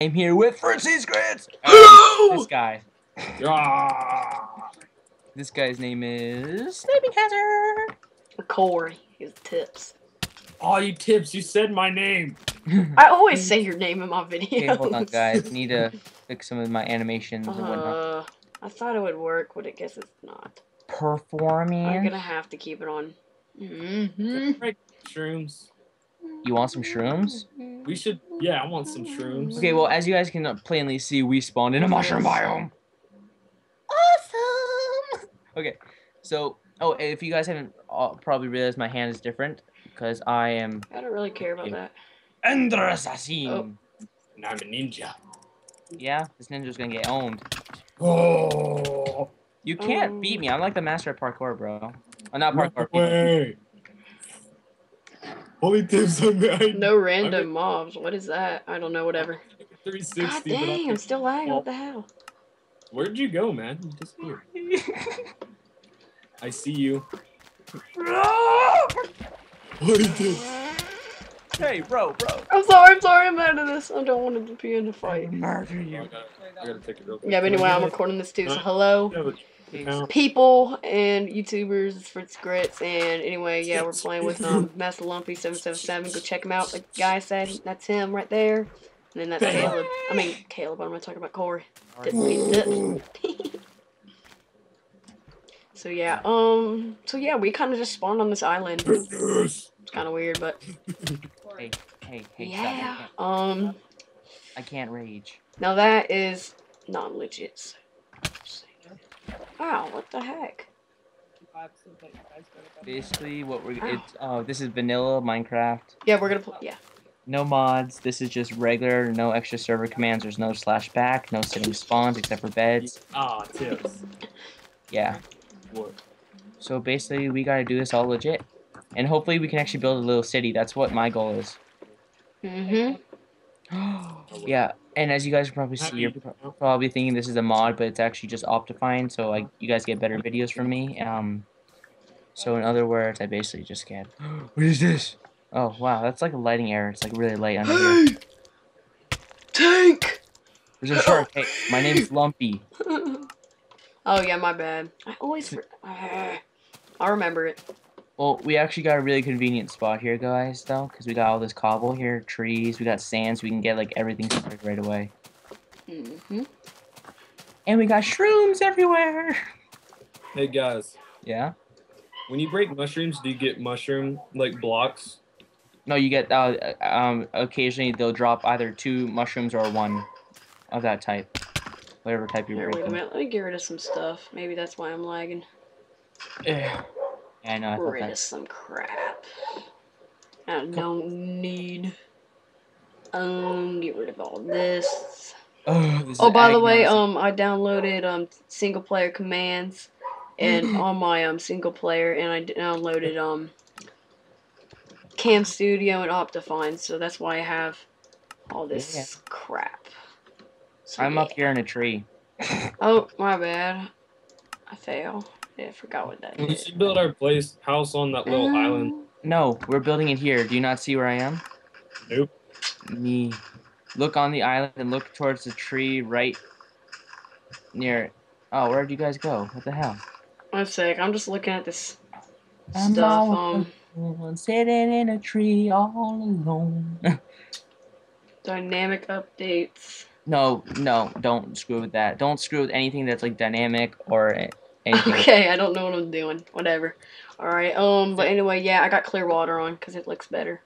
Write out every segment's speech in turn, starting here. I'm here with Fritz Eatz Gritz. This guy. This guy's name is Snipinghazzer. Korie. His tips. Oh, you tips! You said my name. I always say your name in my videos. Okay, hold on, guys. Need to fix some of my animations and whatnot. I thought it would work, but I guess it's not. Performing. I'm gonna have to keep it on. Shrooms. You want some shrooms? We should. Yeah, I want some shrooms. Okay, well, as you guys can plainly see, we spawned in a mushroom biome. Awesome. Okay, so if you guys haven't probably realized, my hand is different because I am. I don't really care about that. Ender assassin. Oh. And I'm a ninja. Yeah, this ninja's gonna get owned. Oh. You can't beat me. I'm like the master at parkour, bro. I'm not parkour. Wait. Holy tips on me. No random mobs. What is that? I don't know. Whatever. 360. God dang, I'm still lagging. What the hell? Where'd you go, man? You disappeared. I see you. Holy tips. Hey, bro. I'm sorry. I'm out of this. I don't want to be in the fight. Murder you. I gotta take it real quick. Yeah, but anyway, I'm recording this too. So hello. Yeah, people and YouTubers, it's Fritz Gritz, and anyway, yeah, we're playing with Masterlumpy777. Go check him out. Like the guy said, that's him right there. And then that's Caleb. I mean, Caleb. What am I talking about? Korie. So yeah, we kind of just spawned on this island. It's kind of weird, but hey, yeah, I can't rage. Now that is not legit. So. Wow, what the heck? Basically, what we're—it's this is vanilla Minecraft. Yeah, we're gonna play. Yeah. No mods. This is just regular, no extra server commands. There's no /back, no sitting spawns except for beds. Ah, tips. Yeah. What? So basically, we gotta do this all legit, and hopefully, we can actually build a little city. That's what my goal is. Yeah. And as you guys probably see, you're probably thinking this is a mod, but it's actually just Optifine, so you guys get better videos from me. So in other words, I basically just get... What is this? Oh, wow, that's like a lighting error. It's like really light under here. Tank! There's a shark. Hey, my name's Lumpy. Oh, yeah, my bad. I always... I'll remember it. Well, we actually got a really convenient spot here, guys, though, because we got all this cobble here, trees, we got sand, so we can get, like, everything started right away. And we got shrooms everywhere! Hey, guys. Yeah? When you break mushrooms, do you get mushroom, like, blocks? No, you get, occasionally they'll drop either 2 mushrooms or 1 of that type. Whatever type you break. Wait a minute, let me get rid of some stuff. Maybe that's why I'm lagging. Yeah. I know, I thought that. Some crap. I don't need. Get rid of all this. Oh, this by the way, I downloaded single player commands, and on my single player, and I downloaded Cam Studio and Optifine, so that's why I have all this crap. So, I'm up here in a tree. Oh, my bad. I fail. Yeah, I forgot what that is. We should build our house on that little island. No, we're building it here. Do you not see where I am? Nope. Me. Look on the island and look towards the tree right near it. Oh, where'd you guys go? What the hell? One sec. I'm just looking at this stuff. I'm sitting in a tree all alone. Dynamic updates. No, don't screw with that. Don't screw with anything that's like dynamic or... Anything. Okay, I don't know what I'm doing. Whatever. Alright, but anyway, yeah, I got clear water on because it looks better.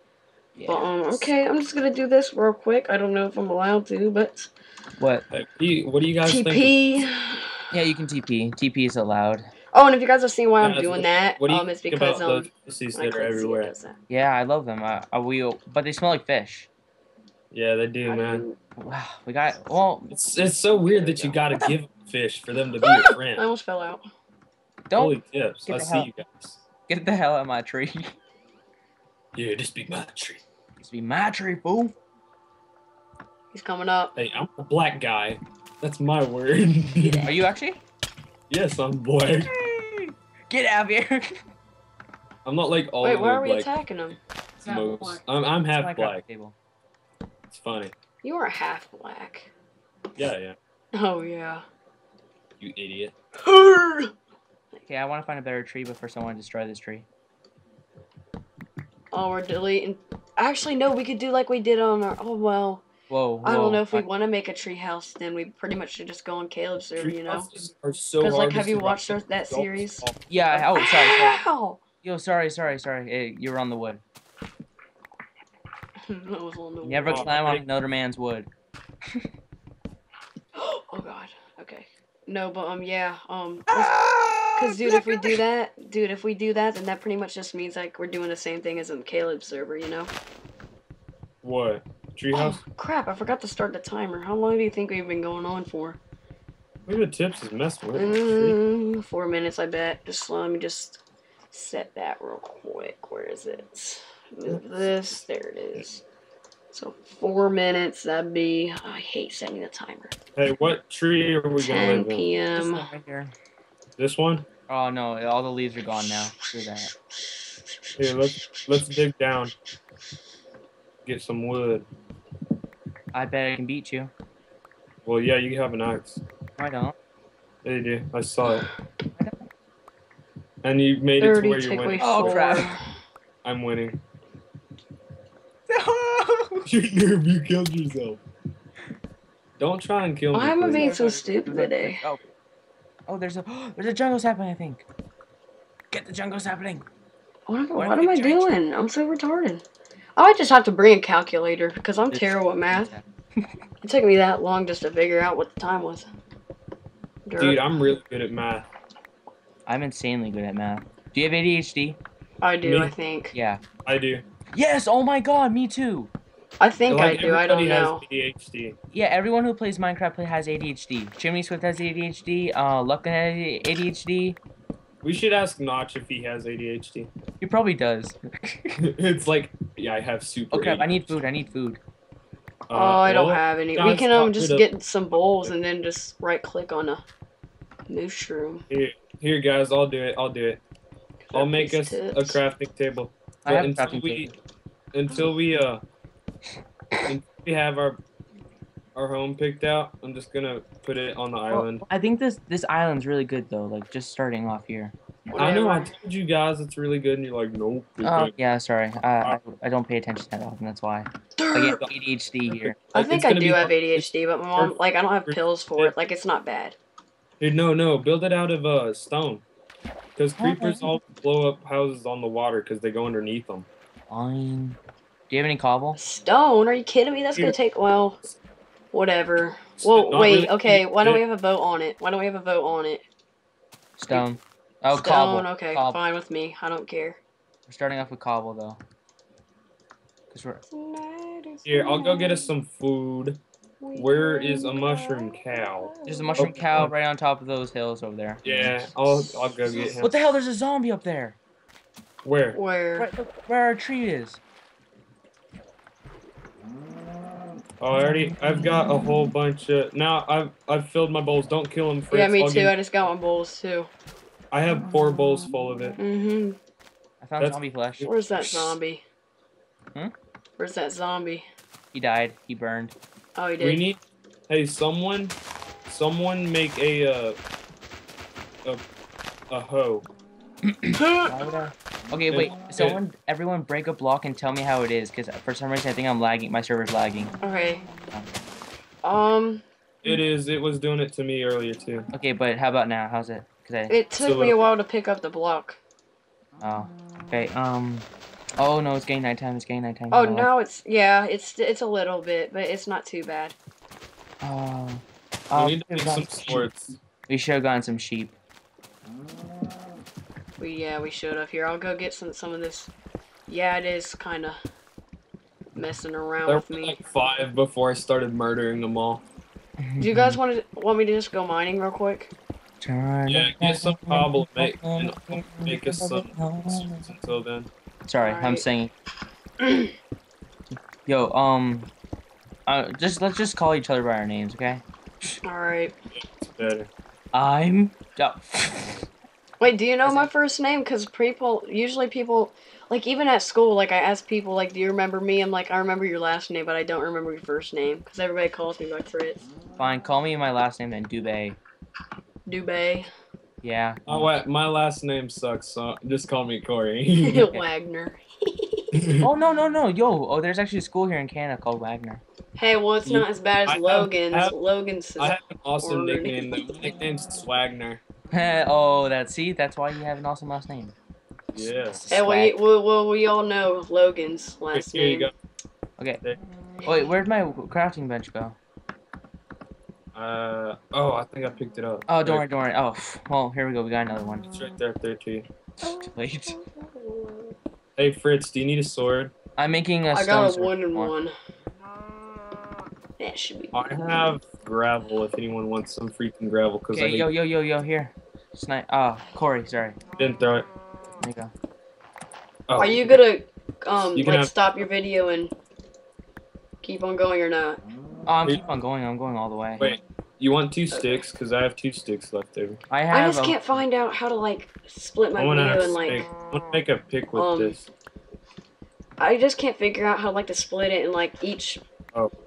Yeah. But, okay, I'm just gonna do this real quick. I don't know if I'm allowed to, but... What do you guys think? TP. Yeah, you can TP. TP is allowed. Oh, and if you guys are seeing why I'm doing that, it's because, that are everywhere. Yeah, I love them. But they smell like fish. Yeah, they do, man. Wow, we got... Well... It's so weird that you gotta give... fish for them to be your friend. I almost fell out. Holy tips. I see you guys. Get the hell out of my tree. Yeah, just be my tree. Just be my tree, fool. He's coming up. Hey, I'm a black guy. That's my word. Are you actually? Yes, I'm black. Get out of here. I'm not like all black. Wait, why are we attacking him? I'm half black. It's funny. You are half black. Yeah, yeah. Oh, yeah. You idiot. Okay, I want to find a better tree before someone destroys this tree. Oh, we're deleting. Actually, no, we could do like we did on our. Oh, well. Whoa, whoa. I don't know if we want to make a tree house, then we pretty much should just go on Caleb's server, you know? Because, like, have you watched that series? Yeah. Oh, sorry. Ow! Yo, sorry. Hey, you're on the wood. Never climb on another man's wood. Oh, God. Okay. No, but, yeah, because, dude, if we do that, then that pretty much just means, like, we're doing the same thing as in Caleb's server, you know? What? Treehouse? Oh, crap, I forgot to start the timer. How long do you think we've been going on for? Maybe the tips is messed with. 4 minutes, I bet. Just let me just set that real quick. Where is it? Move this. There it is. So 4 minutes, that'd be... I hate setting the timer. Hey, what tree are we going to live in? 10 p.m. Right here. This one? Oh, no. All the leaves are gone now. Screw that. Here, let's dig down. Get some wood. I bet I can beat you. Well, yeah, you have an axe. I don't. Yeah, you do. I saw it. I don't. And you made it to where you're winning. Oh, crap. I'm winning. You killed yourself. Don't try and kill me. I'm being so stupid today. Oh, there's a jungle sapling, I think. Get the jungle sapling. What am I doing? I'm so retarded. I might just have to bring a calculator because I'm terrible at math. It took me that long just to figure out what the time was. Dude, I'm really good at math. I'm insanely good at math. Do you have ADHD? I do, I think. Yeah. I do. Yes! Oh my God, me too. I think like I do. I don't know. ADHD. Yeah, everyone who plays Minecraft has ADHD. Chimney Swift has ADHD. Luckin has ADHD. We should ask Notch if he has ADHD. He probably does. It's like, yeah, I have super. Okay, ADHD. I need food. Oh, I don't have any. We can just get some bowls and then just right click on a mushroom. Here, guys. I'll do it. I'll make us a crafting table. I have until we have our home picked out, I'm just gonna put it on the island. I think this island's really good though. Like just starting off here. Whatever. I know I told you guys it's really good, and you're like, nope. Oh yeah, sorry. I don't pay attention that often. That's why. I get ADHD here. I think I do have ADHD, but my mom like I don't have pills for it. Like it's not bad. Dude, no, build it out of stone. Because creepers all blow up houses on the water because they go underneath them. Fine. Do you have any cobble? Stone? Are you kidding me? That's going to take, well, whatever. Whoa, wait, okay, why don't we have a vote on it? Stone. Oh, stone, cobble. Stone, okay, cobble. Fine with me. I don't care. We're starting off with cobble, though. Cause we're... Here, I'll go get us some food. Where is a mushroom cow? There's a mushroom cow right on top of those hills over there. Yeah, I'll go get him. What the hell? There's a zombie up there. Where? Where our tree is. Oh, I've got a whole bunch of. Now I've filled my bowls. Don't kill him, Fritz. Yeah, me too. I just got my bowls too. I have 4 bowls full of it. Mhm. I found zombie flesh. Where's that zombie? Hmm? Where's that zombie? He died. He burned. Oh, he did. We need, hey, someone make a hoe. Okay, wait. Everyone, break a block and tell me how it is, because for some reason I think I'm lagging. My server's lagging. Okay. It is. It was doing it to me earlier too. Okay, but how about now? How's it? It took me a while to pick up the block. Oh. Okay. Oh no, it's getting nighttime. Oh no, it's a little bit, but it's not too bad. Oh, we need to make some swords. We should have gotten some sheep. We should have. Here, I'll go get some of this. Yeah, it is kind of messing around with me. There were like 5 before I started murdering them all. Do you guys want me to just go mining real quick? Yeah, get some cobble and make us some swords until then. Sorry, right. I'm singing. Yo, let's just call each other by our names, okay? All right. It's better. I'm. Oh. Wait, do you know my first name? Because people Like, even at school, like, I ask people, like, do you remember me? I'm like, I remember your last name, but I don't remember your first name. Because everybody calls me by Fritz. Fine, call me my last name then, Dubay. Dubay. Yeah. Oh, wait, my last name sucks, so just call me Korie. Wagner. Oh, no, no, no. Yo, oh, there's actually a school here in Canada called Wagner. Hey, well, it's not as bad as Logan's. Logan's. I have an awesome nickname. The nickname's Wagner. Oh, that's, see, that's why you have an awesome last name. Yeah. And we all know Logan's last name. Here you go. Okay. There. Wait, where'd my crafting bench go? Oh, I think I picked it up. Oh, don't worry, don't worry. Oh, well, here we go. We got another one. It's right there, 13. Too late. Hey, Fritz, do you need a sword? I'm making a stone sword. I got a one and one. That should be good. I have gravel if anyone wants some freaking gravel. Cause okay, yo, here. Snipe. Oh, Korie, sorry. Didn't throw it. There you go. Oh, are you gonna stop your video and keep on going or not? I'm keep on going. I'm going all the way. Wait, you want 2 sticks? Cause I have 2 sticks left over. I just can't find out how to like split my video and like. I'm gonna make a pick with this. I just can't figure out how like to split it in like each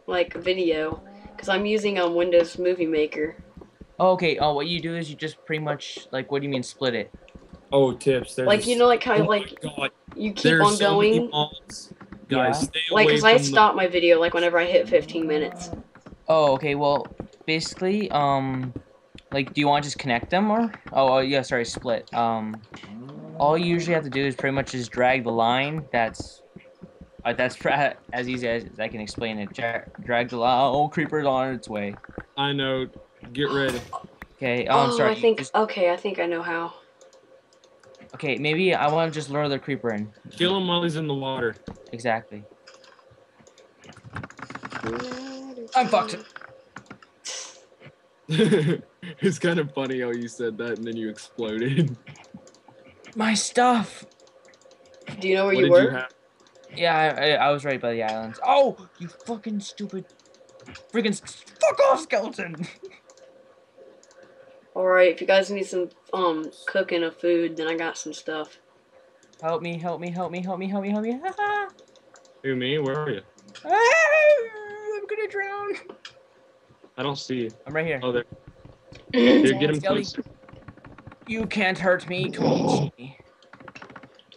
like video, cause I'm using a Windows Movie Maker. Oh, okay. Oh, what you do is you just pretty much like, what do you mean split it? Oh, tips. There's like, you know, like how like you keep on going. Guys, like, cause I stop my video like whenever I hit 15 minutes. Oh, okay. Well, basically, like, do you want to just connect them or? Oh, yeah. Sorry, split. All you usually have to do is pretty much just drag the line. That's as easy as I can explain it. Drag the line. Oh, creeper's on its way. I know. Get ready. Okay. Oh, I'm sorry. I think. Okay, I think I know how. Okay, maybe I want to just lure the creeper in. Kill him while he's in the water. Exactly. I'm fucked. It's kind of funny how you said that and then you exploded. My stuff. Do you know where you were? Yeah, I was right by the islands. Oh, you fucking stupid. Freaking fuck off, skeleton. Alright, if you guys need some, cooking of food, then I got some stuff. Help me, help me, help me, help me, help me, help me, haha! Who, me? Where are you? Ah, I'm gonna drown! I don't see you. I'm right here. Oh, there. Here, get him closer. You can't hurt me, don't eat me.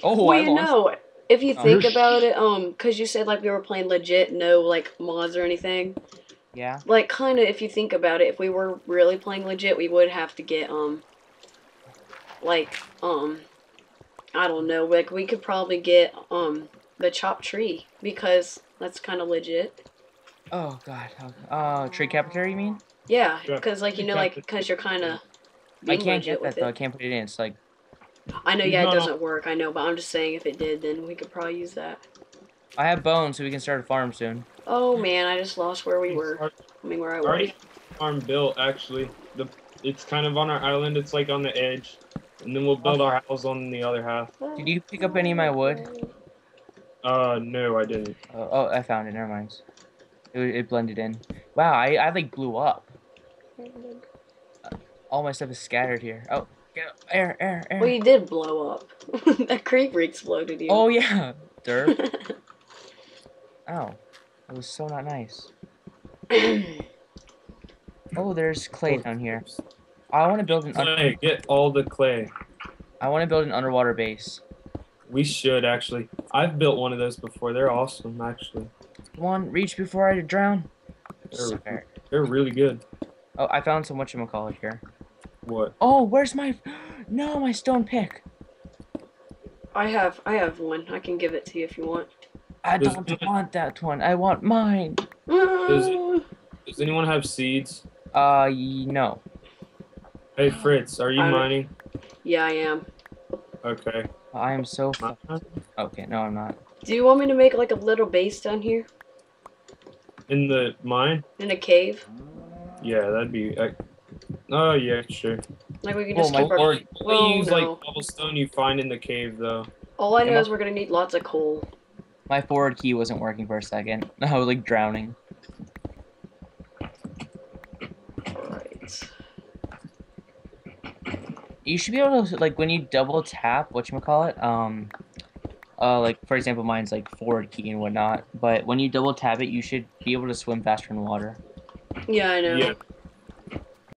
Oh, well, you know, if you think about it, cause you said, like, we were playing legit, no, like, mods or anything. Yeah. Like, kind of, if you think about it, if we were really playing legit, we would have to get, like, I don't know, like, we could probably get, the chopped tree, because that's kind of legit. Oh, God. Tree capture, you mean? Yeah, because, like, you know, like, because you're kind of being legit with it. I can't get that, though. I can't put it in. It's like... I know, yeah, it doesn't work, I know, but I'm just saying if it did, then we could probably use that. I have bones, so we can start a farm soon. Oh man, I just lost where we were. I mean, where I was. Already farm built, actually. It's kind of on our island. It's like on the edge, and then we'll build our house on the other half. Did you pick up any of my wood? No, I didn't. Oh, I found it. Never mind. It blended in. Wow, I like blew up. All my stuff is scattered here. Oh, air. Well, you did blow up. That creeper exploded you. Oh yeah, derp. Ow. It was so not nice. Oh, there's clay down here. I want to build an clay. Get all the clay. I want to build an underwater base. We should, actually. I've built one of those before. They're awesome, actually. Come on, reach before I drown. They're really good. Oh, I found some whatchamacallit here. What? Oh, where's my... No, my stone pick. I have one. I can give it to you if you want. I don't want that one. I want mine. Does anyone have seeds? No. Hey, Fritz, are you mining? Yeah, I am. Okay. I am so fucked. Okay, no, I'm not. Do you want me to make, like, a little base down here? In the mine? In a cave? Yeah, that'd be... oh, yeah, sure. Like, we can just keep our... Or use, like, cobblestone you find in the cave, though. All I know is we're gonna need lots of coal. My forward key wasn't working for a second. I was like drowning. Alright. You should be able to, like, when you double tap, whatchamacallit, Like, for example, mine's like forward key and whatnot. But when you double tap it, you should be able to swim faster in water. Yeah, I know. Yeah.